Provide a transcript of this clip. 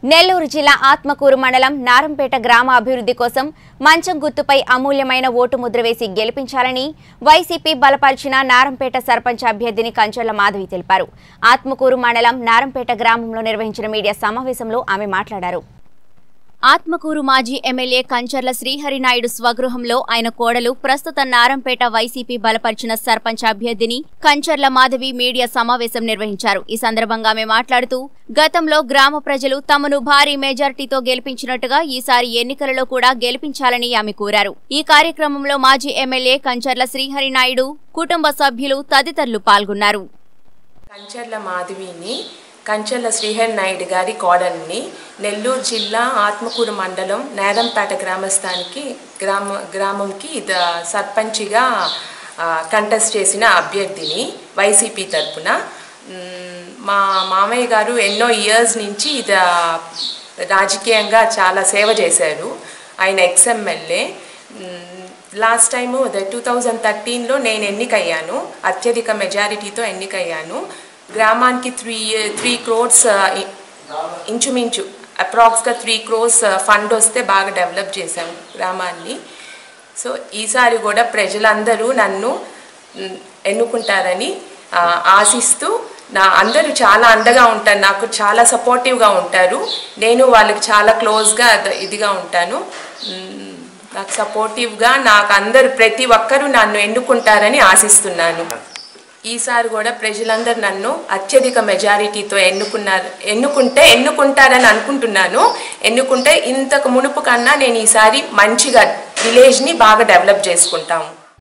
Nellore Jilla Atmakuru Mandalam Narampeta Gram Abhivruddhi Kosam Mancham Guttupai Amulyamaina Votu Mudra Vesi Gelipinchalani YCP Balapalchina Narampeta Sarpancha Abhyarthini Kancharla Madhavi Teliparu Atmakuru Mandalam Narampeta Gramamlo Nirvahinchina Media Samavesamlo Ame Matladaru Atmakuru Maji MLA Kancharla Sri Harinaidu Swagruhamlo Aina Kodalu Prastuta Narampeta YCP Balaparchina Sarpanch Abhyarthini Kancharla Madhavi Media Samavesam Nirvahincharu. Ee Sandarbhanga Ame Matladutu Gatamlo Grama Prajalu Tamanu Bhari Majority to Gelpinchinatuga Eesari Ennikalalo Kuda Gelpinchalani Ame Koraru. Ee Karyakramamlo Maji MLA Kancharla Sri Harinaidu Kutumba Sabhyulu Taditarlu Palgonnaru. Kancharla Madhavini Kancharla Sri Harinaidu Gari Kodalni Nellore Jilla Atmakuru Mandalam Narampeta Gramamki the Sarpanchiga contest chesina Abhyarthini YCP tarpuna Ma Mamaya Garu enno years nunchi the Rajikiyanga Chala Seva Chesaru Ayana ex-MLA last time the 2013 lo nenu ennikayanu atyadhika majority tho ennikayanu Gramanki 3 crores inchuminchu approximately 3 crores fund oste baga develop chesam Gramanni. So eesari kuda prajalandaru nannu ennukuntarani aasistu na andaru chala andaga untaru naaku chala supportive ga untaru nenu vallaki chala close ga idiga untanu naaku supportive ga naaku andaru prati okkaru nannu ennukuntarani aasistunnanu. Isar got a Prejalandar Nano, Achedika majority to Enukunta and Ankuntunano, Enukunta in the Kamunupukana and Isari Manchiga village ni Baga developed Jeskuntam.